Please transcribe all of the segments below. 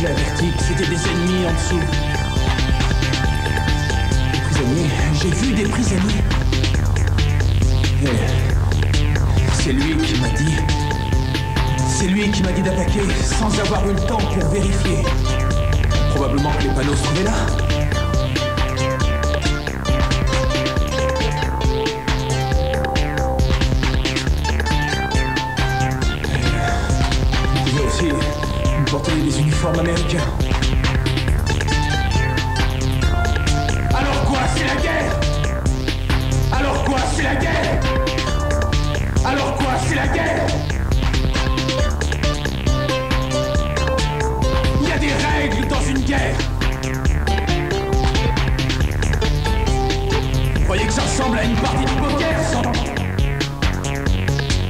Je l'ai averti, c'était des ennemis en dessous. Des prisonniers, j'ai vu des prisonniers. C'est lui qui m'a dit... C'est lui qui m'a dit d'attaquer sans avoir eu le temps pour vérifier. Probablement que les panneaux se trouvaient là. Il y a aussi porter des uniformes américains. Alors quoi, c'est la guerre? Alors quoi, c'est la guerre? Alors quoi, c'est la guerre? Il y a des règles dans une guerre. Vous croyez que ça ressemble à une partie de poker sans...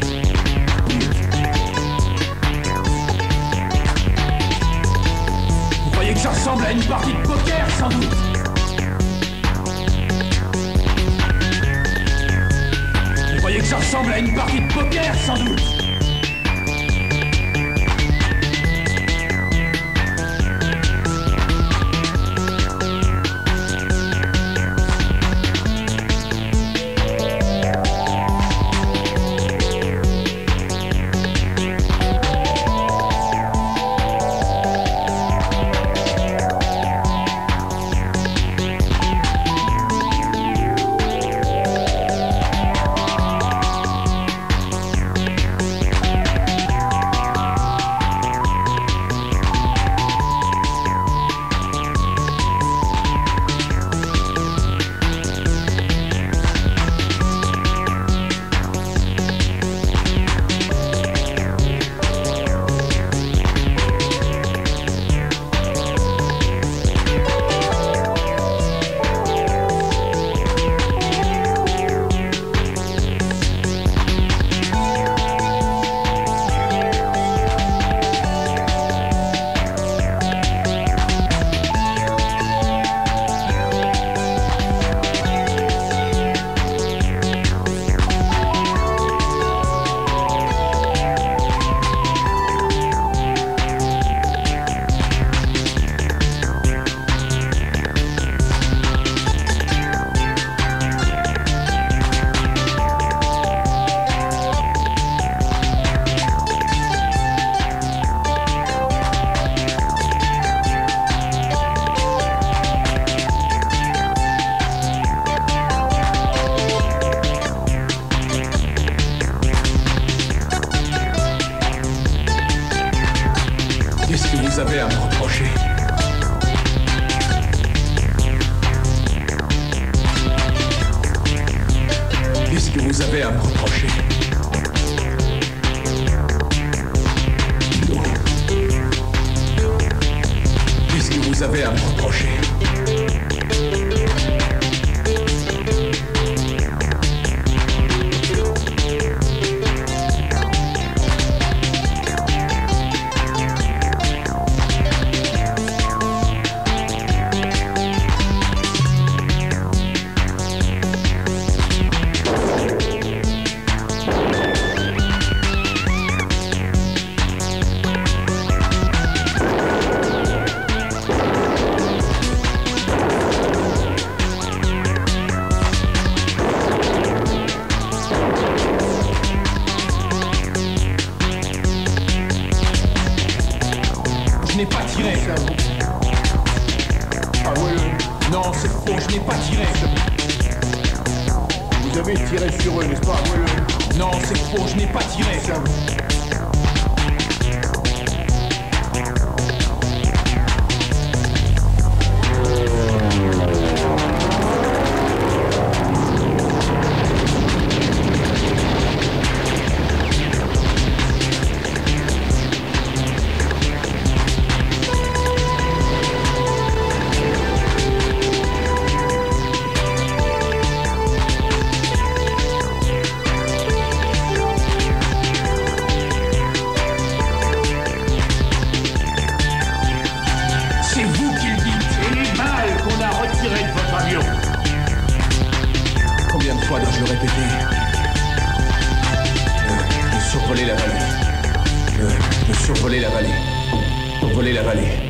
Ça ressemble à une partie de poker, sans doute. Vous croyez que ça ressemble à une partie de poker, sans doute. Survoler la vallée.